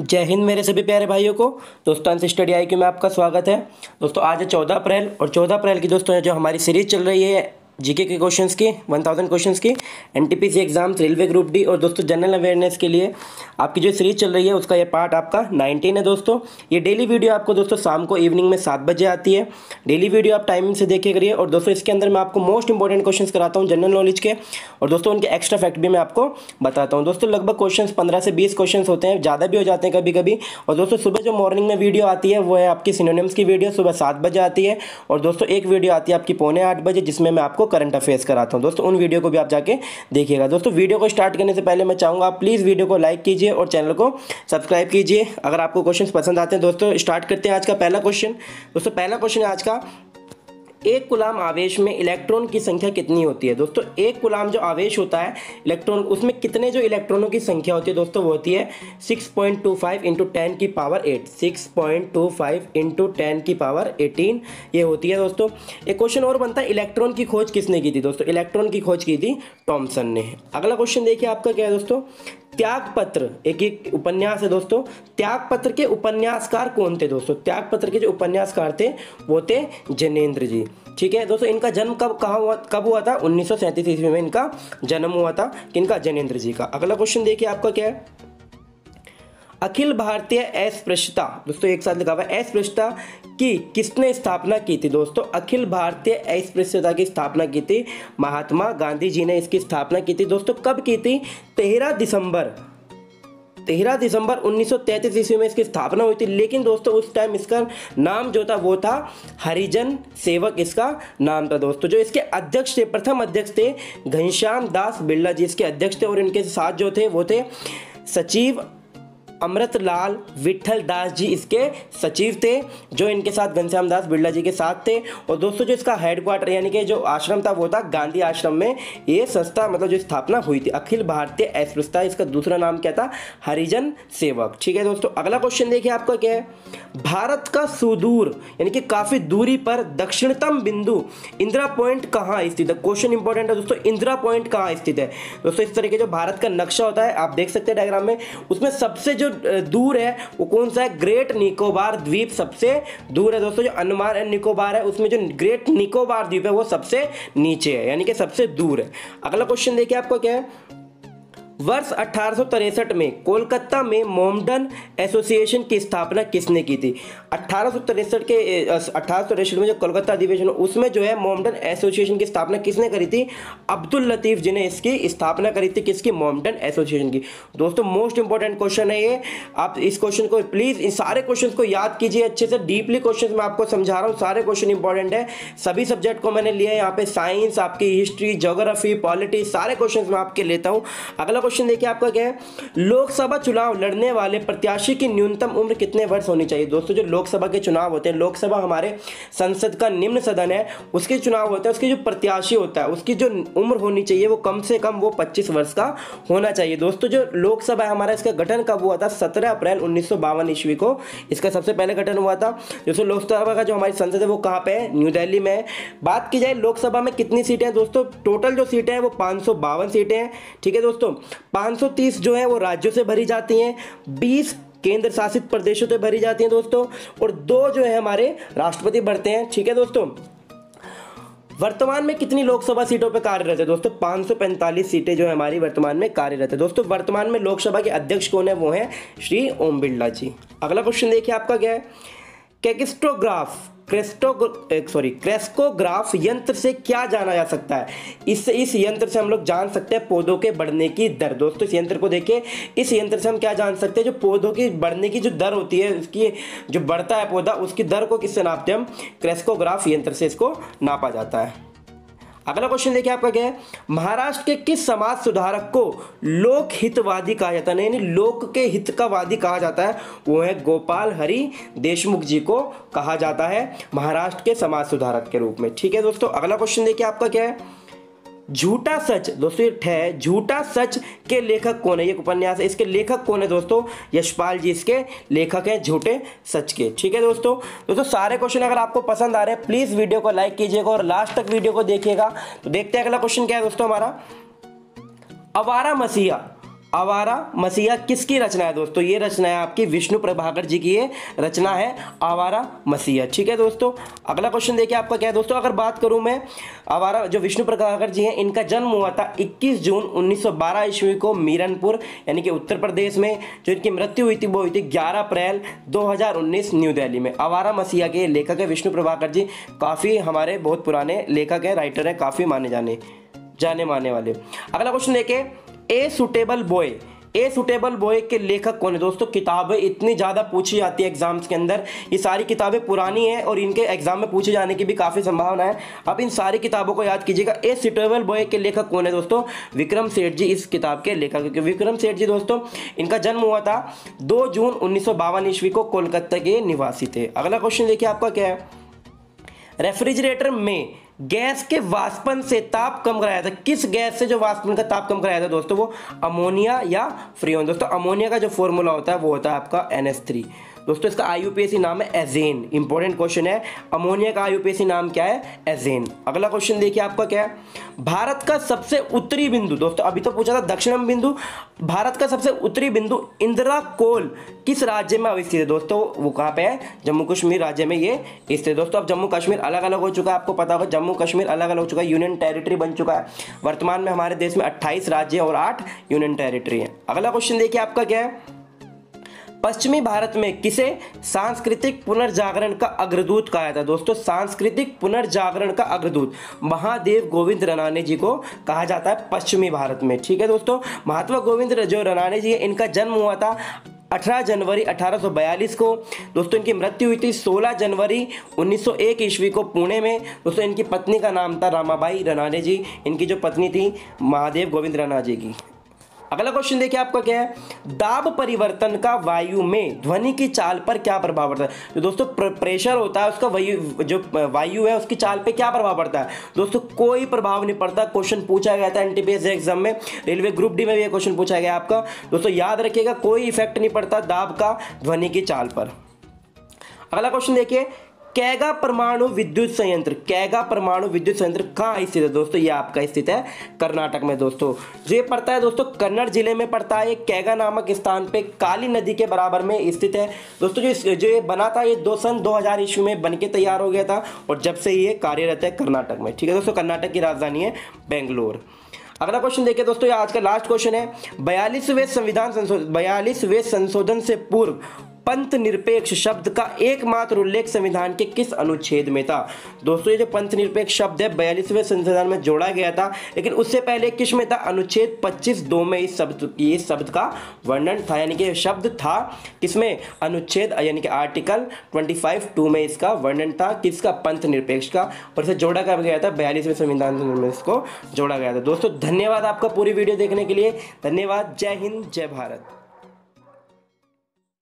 जय हिंद मेरे सभी प्यारे भाइयों को। दोस्तों अंस स्टडी IQ में आपका स्वागत है। दोस्तों आज है 14 अप्रैल और 14 अप्रैल की दोस्तों जो हमारी सीरीज चल रही है जीके के क्वेश्चंस की 1000 क्वेश्चंस की NTPC exams railway group D और दोस्तों जनरल अवेयरनेस के लिए आपकी जो सीरीज चल रही है उसका ये पार्ट आपका 19 है। दोस्तों ये डेली वीडियो आपको दोस्तों शाम को इवनिंग में 7 बजे आती है। डेली वीडियो आप टाइमिंग से देखिए करिए। और दोस्तों इसके अंदर मैं आपको मोस्ट इंपॉर्टेंट क्वेश्चन कराता हूँ जनरल नॉलेज के और दोस्तों उनके एक्स्ट्रा फैक्ट भी मैं आपको बताता हूँ। दोस्तों लगभग क्वेश्चन 15 से 20 क्वेश्चन होते हैं, ज़्यादा भी हो जाते हैं कभी कभी। और दोस्तों सुबह जो मॉर्निंग में वीडियो आती है वो है आपकी सिनोनिम्स की वीडियो, सुबह 7 बजे आती है। और दोस्तों एक वीडियो आती है आपकी पौने 8 बजे जिसमें मैं आपको करंट अफेयर्स कराता हूं। दोस्तों उन वीडियो को भी आप जाके देखिएगा। दोस्तों वीडियो को स्टार्ट करने से पहले मैं चाहूंगा आप प्लीज़ वीडियो को लाइक कीजिए और चैनल को सब्सक्राइब कीजिए अगर आपको क्वेश्चन पसंद आते हैं। दोस्तों स्टार्ट करते हैं आज का पहला क्वेश्चन। दोस्तों पहला क्वेश्चन है आज का, एक कुलाम आवेश में इलेक्ट्रॉन की संख्या कितनी होती है। दोस्तों एक कुलाम जो आवेश होता है इलेक्ट्रॉन, उसमें कितने जो इलेक्ट्रॉनों की संख्या होती है दोस्तों वो होती है 6.25 × 10 की पावर 8 6.25 × 10 की पावर 18 ये होती है। दोस्तों एक क्वेश्चन और बनता है, इलेक्ट्रॉन की खोज किसने की थी। दोस्तों इलेक्ट्रॉन की खोज की थी टॉम्सन ने। अगला क्वेश्चन देखिए आपका क्या है दोस्तों, त्यागपत्र एक उपन्यास है। दोस्तों त्यागपत्र के उपन्यासकार कौन थे। दोस्तों त्यागपत्र के जो उपन्यासकार थे वो थे जैनेंद्र जी। ठीक है दोस्तों, इनका जन्म कब हुआ था 1937 ईस्वी में इनका जन्म हुआ था इनका जैनेंद्र जी का। अगला क्वेश्चन देखिए आपका क्या है, अखिल भारतीय अस्पृश्यता, दोस्तों एक साथ लिखा हुआ है, अस्पृश्यता की किसने स्थापना की थी। दोस्तों अखिल भारतीय अस्पृश्यता की स्थापना की थी महात्मा गांधी जी ने, इसकी स्थापना की थी। दोस्तों कब की थी, 13 दिसंबर 1933 ईस्वी में इसकी स्थापना हुई थी। लेकिन दोस्तों उस टाइम इसका नाम जो था वो था हरिजन सेवक, इसका नाम था। दोस्तों जो इसके अध्यक्ष थे, प्रथम अध्यक्ष थे घनश्याम दास बिरला जी, इसके अध्यक्ष थे। और इनके साथ जो थे वो थे सचिव अमृत लाल विठल दास जी, इसके सचिव थे जो इनके साथ घनश्याम दास बिरला जी के साथ थे। और दोस्तों जो इसका हेडक्वार्टर यानी कि जो आश्रम था वो था गांधी आश्रम में ये संस्था मतलब जो स्थापना हुई थी अखिल भारतीय अस्पृश्यता, इसका दूसरा नाम क्या था, हरिजन सेवक। ठीक है दोस्तों, अगला क्वेश्चन देखिए आपका क्या है, भारत का सुदूर यानी कि काफ़ी दूरी पर दक्षिणतम बिंदु इंदिरा पॉइंट कहाँ स्थित है। क्वेश्चन इंपॉर्टेंट है दोस्तों, इंदिरा पॉइंट कहाँ स्थित है। दोस्तों इस तरह के जो भारत का नक्शा होता है आप देख सकते हैं डायग्राम में, उसमें सबसे दूर है वो कौन सा है, ग्रेट निकोबार द्वीप सबसे दूर है। दोस्तों जो अंडमान एंड निकोबार है उसमें जो ग्रेट निकोबार द्वीप है वो सबसे नीचे है यानी कि सबसे दूर है। अगला क्वेश्चन देखिए आपको क्या है, वर्ष 1863 में कोलकाता में मोमडन एसोसिएशन की स्थापना किसने की थी। 1863 में जो कोलकाता अधिवेशन उसमें जो है मोमडन एसोसिएशन की स्थापना किसने करी थी, अब्दुल लतीफ जी ने इसकी स्थापना करी थी। किसकी, मोमडन एसोसिएशन की। दोस्तों मोस्ट इंपॉर्टेंट क्वेश्चन है ये, आप इस क्वेश्चन को प्लीज़, इन सारे क्वेश्चन को याद कीजिए अच्छे से, डीपली क्वेश्चन मैं आपको समझा रहा हूँ, सारे क्वेश्चन इंपॉर्टेंट है। सभी सब्जेक्ट को मैंने लिया है यहाँ पे, साइंस, आपकी हिस्ट्री, ज्योग्राफी, पॉलिटी, सारे क्वेश्चन मैं आपके लेता हूँ। अगला क्वेश्चन देखिए आपका क्या है, लोकसभा चुनाव लड़ने वाले प्रत्याशी की न्यूनतम उम्र कितने वर्ष होनी चाहिए। दोस्तों जो लोकसभा के चुनाव होते हैं, लोकसभा हमारे संसद का निम्न सदन है, उसके चुनाव होता है, उसके जो प्रत्याशी होता है उसकी जो उम्र होनी चाहिए वो कम से कम वो 25 वर्ष का होना चाहिए। दोस्तों जो लोकसभा है हमारा, इसका गठन कब हुआ था, 17 अप्रैल 1952 ईस्वी को इसका सबसे पहले गठन हुआ था। दोस्तों लोकसभा का जो हमारी संसद है वो कहाँ पे है, न्यू दिल्ली में। बात की जाए लोकसभा में कितनी सीटें हैं, दोस्तों टोटल जो सीटें हैं वो 552 सीटें हैं। ठीक है दोस्तों, 530 जो है वो राज्यों से भरी जाती हैं, 20 केंद्र शासित प्रदेशों से भरी जाती हैं दोस्तों, और 2 जो है हमारे राष्ट्रपति भरते हैं। ठीक है दोस्तों, वर्तमान में कितनी लोकसभा सीटों पर कार्यरत है, दोस्तों 545 सीटें जो है हमारी वर्तमान में कार्यरत है। दोस्तों वर्तमान में लोकसभा के अध्यक्ष कौन है, वो हैं श्री ओम बिरला जी। अगला क्वेश्चन देखिए आपका क्या है, क्रेस्कोग्राफ यंत्र से क्या जाना जा सकता है। इस यंत्र से हम लोग जान सकते हैं पौधों के बढ़ने की दर। दोस्तों इस यंत्र को देखिए, इस यंत्र से हम क्या जान सकते हैं, जो पौधों की बढ़ने की जो दर होती है, उसकी जो बढ़ता है पौधा उसकी दर को किससे नापते हैं हम, क्रेस्कोग्राफ यंत्र से इसको नापा जाता है। अगला क्वेश्चन देखिए आपका क्या है, महाराष्ट्र के किस समाज सुधारक को लोक हितवादी कहा जाता है, यानी लोक के हित का वादी कहा जाता है, वो है गोपाल हरि देशमुख जी को कहा जाता है महाराष्ट्र के समाज सुधारक के रूप में। ठीक है दोस्तों, अगला क्वेश्चन देखिए आपका क्या है, झूठा सच, दोस्तों ये झूठा सच के लेखक कौन है, ये उपन्यास है, इसके लेखक कौन है दोस्तों, यशपाल जी इसके लेखक हैं झूठे सच के। ठीक है दोस्तों, सारे क्वेश्चन अगर आपको पसंद आ रहे हैं प्लीज़ वीडियो को लाइक कीजिएगा और लास्ट तक वीडियो को देखिएगा। तो देखते हैं अगला क्वेश्चन क्या है दोस्तों हमारा, अवारा मसीहा। आवारा मसीहा किसकी रचना है दोस्तों? ये रचना है आपकी विष्णु प्रभाकर जी की ये रचना है आवारा मसीहा। ठीक है दोस्तों, अगला क्वेश्चन देखिए आपका क्या है दोस्तों। अगर बात करूं मैं आवारा जो विष्णु प्रभाकर जी हैं, इनका जन्म हुआ था 21 जून 1912 ईस्वी को मीरनपुर यानी कि उत्तर प्रदेश में। जो इनकी मृत्यु हुई थी वो हुई थी 11 अप्रैल 2019 न्यू दिल्ली में। आवारा मसीहा के लेखक है विष्णु प्रभाकर जी, काफ़ी हमारे बहुत पुराने लेखक हैं, राइटर हैं, काफ़ी जाने माने वाले। अगला क्वेश्चन देखे a suitable boy. A suitable boy के लेखक कौन है दोस्तों? किताबें इतनी ज़्यादा पूछी जाती है एग्जाम्स के अंदर, ये सारी किताबें पुरानी हैं और इनके एग्जाम में पूछे जाने की भी काफ़ी संभावना है। अब इन सारी किताबों को याद कीजिएगा। ए सूटेबल बॉय के लेखक कौन है दोस्तों? विक्रम सेठ जी इस किताब के लेखक। क्योंकि विक्रम सेठ जी दोस्तों, इनका जन्म हुआ था 2 जून 1952 ईस्वी को, कोलकाता के निवासी थे। अगला क्वेश्चन देखिए आपका क्या है। रेफ्रिजरेटर में गैस के वाष्पन से ताप कम कराया था, किस गैस से जो वाष्पन का ताप कम कराया था दोस्तों? वो अमोनिया या फ्रीऑन। दोस्तों अमोनिया का जो फॉर्मूला होता है वो होता है आपका NH3। दोस्तों इसका IUPAC नाम है एजेन। इंपॉर्टेंट क्वेश्चन है, अमोनिया का IUPAC नाम क्या है? एजेन। अगला क्वेश्चन देखिए आपका क्या है। भारत का सबसे उत्तरी बिंदु, दोस्तों अभी तो पूछा था दक्षिणम बिंदु, भारत का सबसे उत्तरी बिंदु इंदिरा कोल किस राज्य में अवस्थित है दोस्तों? वो कहाँ पे है? जम्मू कश्मीर राज्य में ये स्थित है। दोस्तों अब जम्मू कश्मीर अलग अलग हो चुका है, आपको पता होगा जम्मू कश्मीर अलग अलग हो चुका है, यूनियन टेरिटरी बन चुका है। वर्तमान में हमारे देश में 28 राज्य और 8 यूनियन टेरिटरी है। अगला क्वेश्चन देखिए आपका क्या है। पश्चिमी भारत में किसे सांस्कृतिक पुनर्जागरण का अग्रदूत कहा जाता है दोस्तों? सांस्कृतिक पुनर्जागरण का अग्रदूत महादेव गोविंद रनाने जी को कहा जाता है पश्चिमी भारत में। ठीक है दोस्तों, महात्मा गोविंद जो रनाने जी है, इनका जन्म हुआ था 18 जनवरी 1842 को। दोस्तों इनकी मृत्यु हुई थी 16 जनवरी 1901 ईस्वी को पुणे में। दोस्तों इनकी पत्नी का नाम था रामाबाई रनाडे जी, इनकी जो पत्नी थी महादेव गोविंद रनाडे की। अगला क्वेश्चन देखिए आपका क्या है। दाब परिवर्तन का वायु में ध्वनि की चाल पर क्या प्रभाव पड़ता है? तो दोस्तों प्रेशर होता है उसका वायु है उसकी चाल पे क्या प्रभाव पड़ता है दोस्तों? कोई प्रभाव नहीं पड़ता। क्वेश्चन पूछा गया था NTPC एग्जाम में, रेलवे ग्रुप डी में भी क्वेश्चन पूछा गया आपका। दोस्तों याद रखिएगा, कोई इफेक्ट नहीं पड़ता दाब का ध्वनि की चाल पर। अगला क्वेश्चन देखिए, कैगा परमाणु विद्युत संयंत्र, कैगा परमाणु विद्युत संयंत्र कहाँ स्थित है दोस्तों? ये आपका स्थित है कर्नाटक में। दोस्तों जो ये पड़ता है दोस्तों कन्नड़ जिले में पड़ता है, ये कैगा नामक स्थान पे काली नदी के बराबर में स्थित है। दोस्तों जो ये बना था ये सन 2000 ईस्वी में बन के तैयार हो गया था और जब से ये कार्यरत है कर्नाटक में। ठीक है दोस्तों, कर्नाटक की राजधानी है बेंगलोर। अगला क्वेश्चन देखिए दोस्तों, आज का लास्ट क्वेश्चन है। 42वें संशोधन से पूर्व पंथ निरपेक्ष शब्द का एकमात्र उल्लेख संविधान के किस अनुच्छेद में था? दोस्तों ये जो पंथ निरपेक्ष शब्द है 42वें संशोधन में जोड़ा गया था, लेकिन उससे पहले किस में था? अनुच्छेद 25(2) में इस शब्द का वर्णन था, यानी कि शब्द था किसमें? अनुच्छेद यानी कि आर्टिकल 25(2) में इसका वर्णन था। किसका? पंथ निरपेक्ष का। और इसे जोड़ा गया था 42वें संविधान में, इसको जोड़ा गया था। दोस्तों धन्यवाद आपका पूरी वीडियो देखने के लिए। धन्यवाद। जय हिंद, जय भारत।